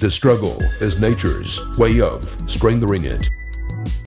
The struggle is nature's way of strengthening it.